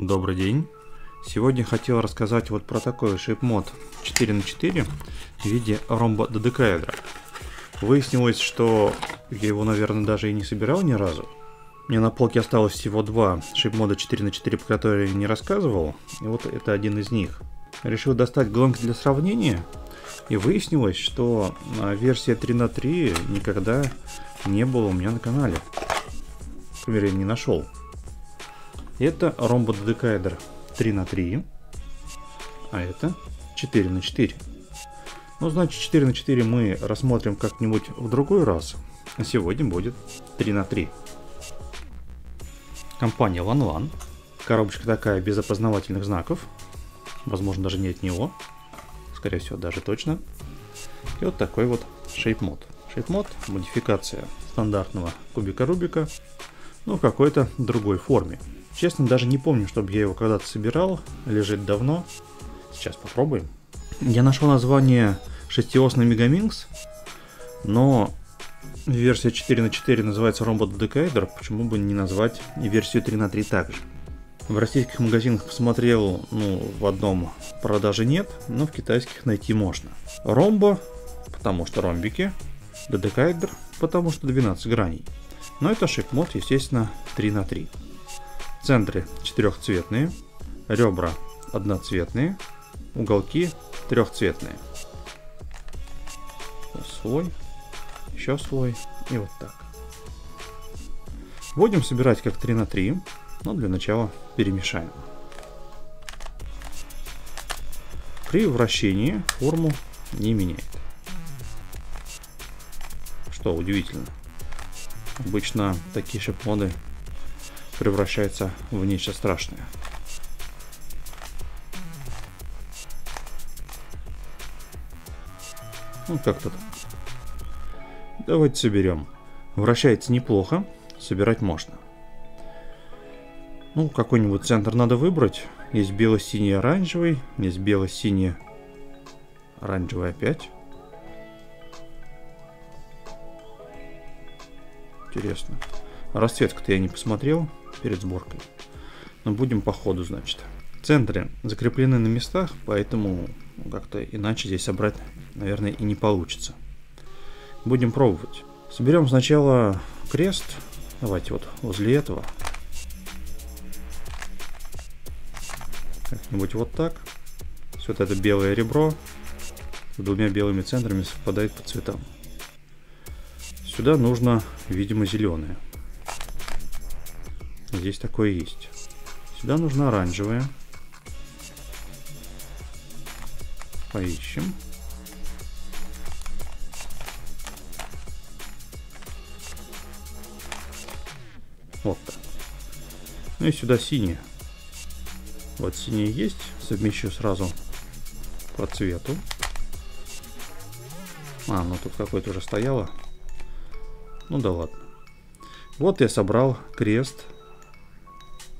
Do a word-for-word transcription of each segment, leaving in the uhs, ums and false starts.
Добрый день! Сегодня хотел рассказать вот про такой шейпмод четыре на четыре в виде ромбодекаэдра. Выяснилось, что я его, наверное, даже и не собирал ни разу. Мне на полке осталось всего два шейпмода четыре на четыре, про которые я не рассказывал, и вот это один из них. Решил достать гонки для сравнения, и выяснилось, что версия три на три никогда не было у меня на канале. К примеру, я не нашел. Это ромбободекаэдр три на три, а это четыре на четыре. Ну, значит, четыре на четыре мы рассмотрим как-нибудь в другой раз, а сегодня будет три на три. Компания LanLan. Коробочка такая, без опознавательных знаков. Возможно, даже не от него. Скорее всего, даже точно. И вот такой вот шейпмод. Шейпмод – модификация стандартного кубика Рубика, но в какой-то другой форме. Честно, даже не помню, чтобы я его когда-то собирал, лежит давно. Сейчас попробуем. Я нашел название шестиосный Мегаминкс, но версия четыре на четыре называется ромбободекаэдр, почему бы не назвать и версию три на три также. В российских магазинах посмотрел, ну, в одном продажи нет, но в китайских найти можно. Ромбо, потому что ромбики, додекаэдр, потому что двенадцать граней. Но это шейпмод, естественно, три на три. Центры четырехцветные, ребра одноцветные, уголки трехцветные. Слой, еще слой и вот так. Будем собирать как три на три, но для начала перемешаем. При вращении форму не меняет. Что удивительно. Обычно такие шейпмоды превращается в нечто страшное. Ну, как-то так. Давайте соберем. Вращается неплохо, собирать можно. Ну, какой-нибудь центр надо выбрать. Есть бело-синий, оранжевый, есть бело-синий, оранжевый опять. Интересно. Расцветку-то я не посмотрел перед сборкой, но будем по ходу, значит. Центры закреплены на местах, поэтому как-то иначе здесь собрать, наверное, и не получится. Будем пробовать. Соберем сначала крест. Давайте вот возле этого. Как-нибудь вот так. Вот это белое ребро с двумя белыми центрами совпадает по цветам. Сюда нужно, видимо, зеленое. Здесь такое есть. Сюда нужно оранжевое. Поищем. Вот так. Ну и сюда синее. Вот синее есть. Совмещу сразу по цвету. А, ну тут какое-то уже стояло. Ну да ладно. Вот я собрал крест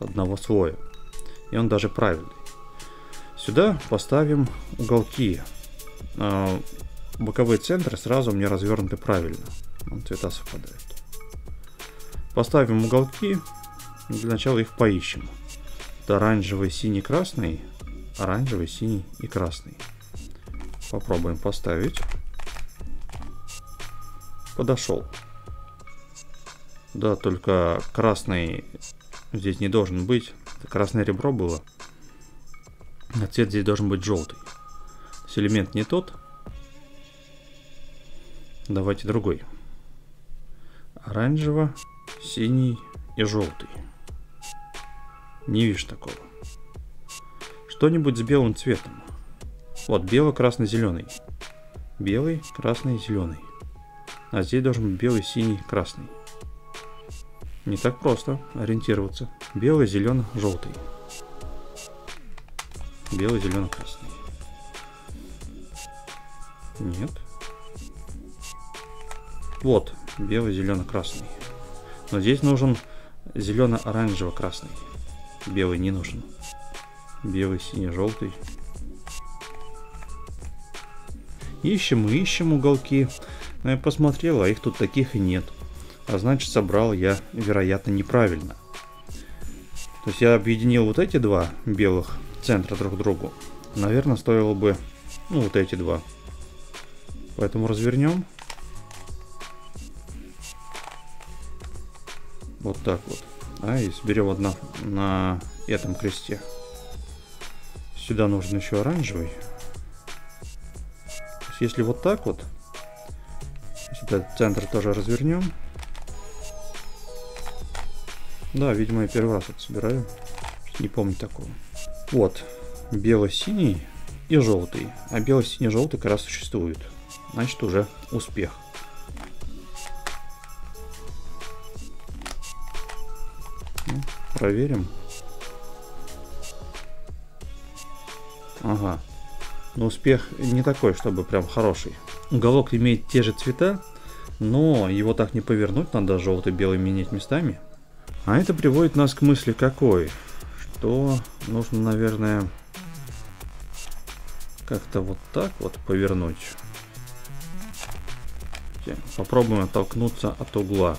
одного слоя, и он даже правильный. Сюда поставим уголки. Боковые центры сразу мне развернуты правильно, цвета совпадают. Поставим уголки, для начала их поищем. Это оранжевый, синий, красный, оранжевый, синий и красный. Попробуем поставить. Подошел. Да, только красный здесь не должен быть. Это красное ребро было. А цвет здесь должен быть желтый. То есть элемент не тот. Давайте другой. Оранжево, синий и желтый. Не вижу такого. Что-нибудь с белым цветом. Вот, белый, красный, зеленый. Белый, красный, зеленый. А здесь должен быть белый, синий, красный. Не так просто ориентироваться. Белый, зеленый, желтый. Белый, зеленый, красный. Нет. Вот, белый, зеленый, красный. Но здесь нужен зелено-оранжево-красный. Белый не нужен. Белый, синий, желтый. Ищем и ищем уголки. Но я посмотрел, а их тут таких и нет. А значит, собрал я, вероятно, неправильно. То есть я объединил вот эти два белых центра друг к другу. Наверное, стоило бы, ну, вот эти два. Поэтому развернем. Вот так вот. А, и соберем одна на этом кресте. Сюда нужен еще оранжевый. То есть, если вот так вот, этот центр тоже развернем. Да, видимо, я первый раз это собираю. Не помню такого. Вот. Бело-синий и желтый. А бело-синий-желтый как раз существует. Значит, уже успех. Ну, проверим. Ага. Но успех не такой, чтобы прям хороший. Уголок имеет те же цвета, но его так не повернуть. Надо желтый-белый менять местами. А это приводит нас к мысли какой? Что нужно, наверное, как-то вот так вот повернуть. Попробуем оттолкнуться от угла.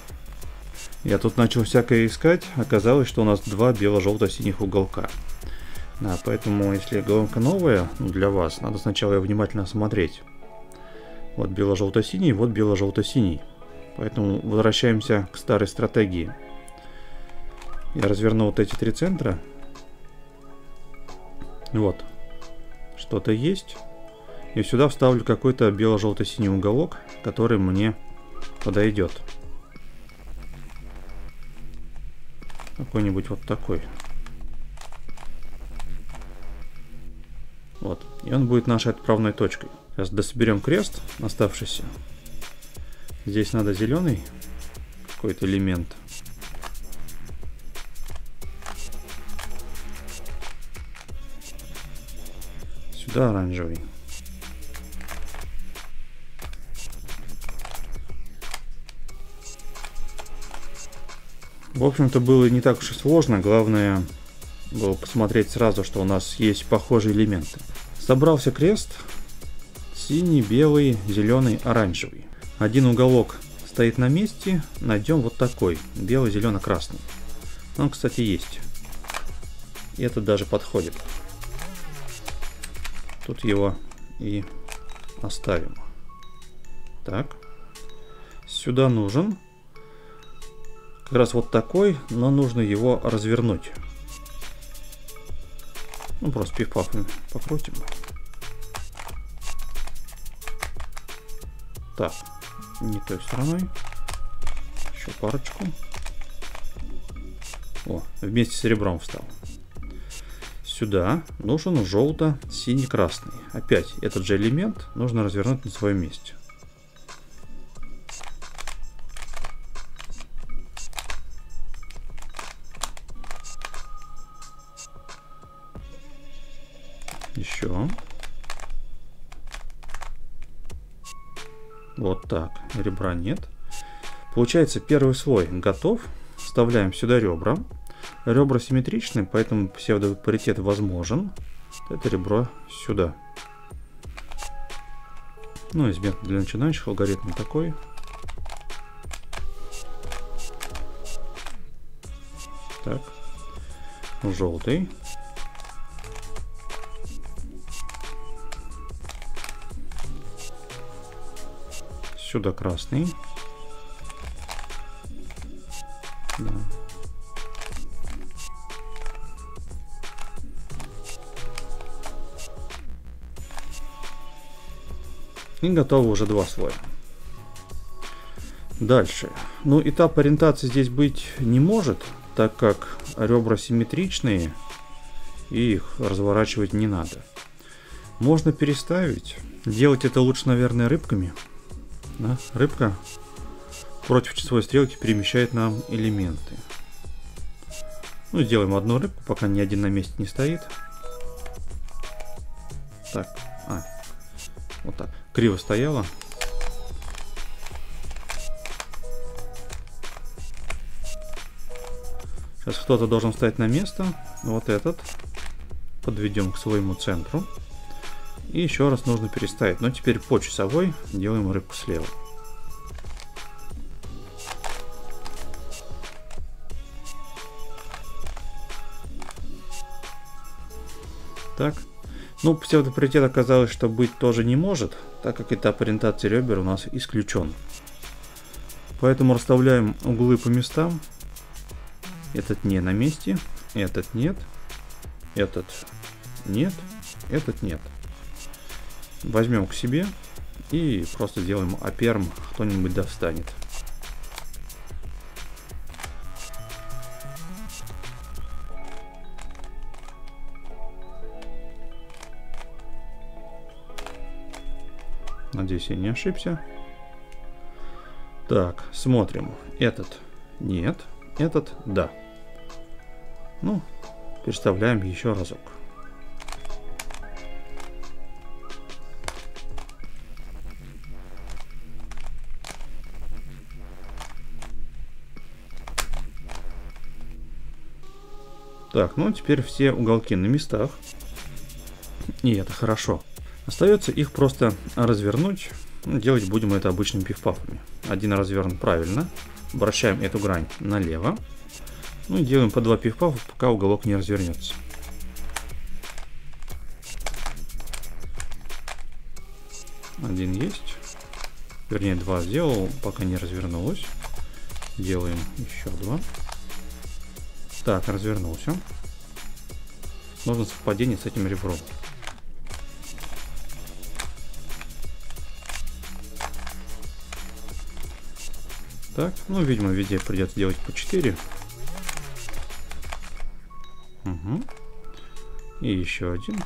Я тут начал всякое искать. Оказалось, что у нас два бело-желто-синих уголка. Да, поэтому, если головка новая, ну, для вас, надо сначала ее внимательно осмотреть. Вот бело-желто-синий, вот бело-желто-синий. Поэтому возвращаемся к старой стратегии. Я разверну вот эти три центра. Вот. Что-то есть. И сюда вставлю какой-то бело-желто-синий уголок, который мне подойдет. Какой-нибудь вот такой. Вот. И он будет нашей отправной точкой. Сейчас дособерем крест оставшийся. Здесь надо зеленый какой-то элемент. Сюда оранжевый. В общем-то, было не так уж и сложно. Главное было посмотреть сразу, что у нас есть похожие элементы. Собрался крест. Синий, белый, зеленый, оранжевый. Один уголок стоит на месте. Найдем вот такой. Белый, зелено-красный. Он, кстати, есть. И это даже подходит. Тут его и оставим. Так. Сюда нужен как раз вот такой, но нужно его развернуть. Ну, просто пиф-пафами покрутим. Так. Не той стороной. Еще парочку. О, вместе с серебром встал. Сюда нужен желто-синий-красный. Опять этот же элемент нужно развернуть на своем месте. Еще. Вот так. Ребра нет. Получается, первый слой готов. Вставляем сюда ребра. Ребра симметричны, поэтому псевдопаритет возможен. Это ребро сюда. Ну, из метода для начинающих алгоритм такой. Так. Желтый. Сюда красный. Да. И готовы уже два слоя. Дальше. Ну, этап ориентации здесь быть не может, так как ребра симметричные и их разворачивать не надо. Можно переставить. Делать это лучше, наверное, рыбками. Да? Рыбка против часовой стрелки перемещает нам элементы. Ну, сделаем одну рыбку, пока ни один на месте не стоит. Так. А. Вот так. Криво стояла. Сейчас кто-то должен встать на место. Вот этот. Подведем к своему центру. И еще раз нужно переставить. Но теперь по часовой делаем рыбку слева. Так. Ну, псевдоприоритет оказалось, что быть тоже не может, так как этап ориентации ребер у нас исключен. Поэтому расставляем углы по местам. Этот не на месте, этот нет, этот нет, этот нет. Возьмем к себе и просто сделаем аперм, кто-нибудь достанет. Надеюсь, я не ошибся. Так, смотрим. Этот нет, этот да. Ну, переставляем еще разок. Так, ну теперь все уголки на местах. И это хорошо. Остается их просто развернуть. Делать будем это обычными пиф-пафами. Один развернут правильно. Вращаем эту грань налево. Ну и делаем по два пиф-пафа, пока уголок не развернется. Один есть. Вернее, два сделал, пока не развернулось. Делаем еще два. Так, развернулся. Нужно совпадение с этим ребром. Так, ну, видимо, везде придется делать по четыре. Угу. И еще один.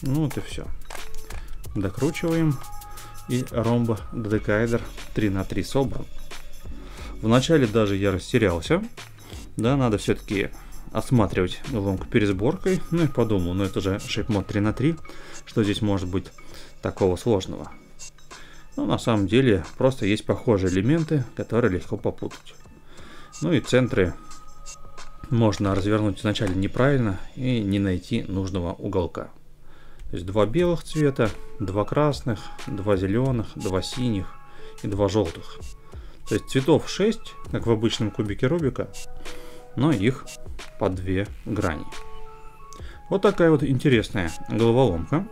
Ну, вот и все. Докручиваем. И ромбободекаэдр три на три собран. Вначале даже я растерялся, да, надо все-таки осматривать головоломку перед сборкой, ну и подумал, ну это же шейпмод три на три, что здесь может быть такого сложного? Ну, на самом деле, просто есть похожие элементы, которые легко попутать. Ну и центры можно развернуть вначале неправильно и не найти нужного уголка. То есть два белых цвета, два красных, два зеленых, два синих и два желтых. То есть цветов шесть, как в обычном кубике Рубика, но их по две грани. Вот такая вот интересная головоломка.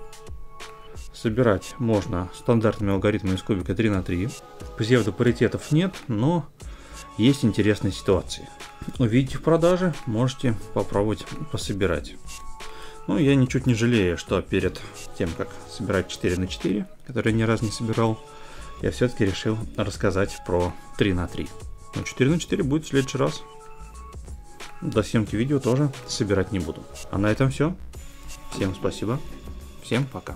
Собирать можно стандартными алгоритмами из кубика три на три. Псевдопаритетов нет, но есть интересные ситуации. Увидите в продаже, можете попробовать пособирать. Ну, я ничуть не жалею, что перед тем, как собирать четыре на четыре, который ни разу не собирал, я все-таки решил рассказать про три на три. Но четыре на четыре будет в следующий раз. До съемки видео тоже собирать не буду. А на этом все. Всем спасибо. Всем пока.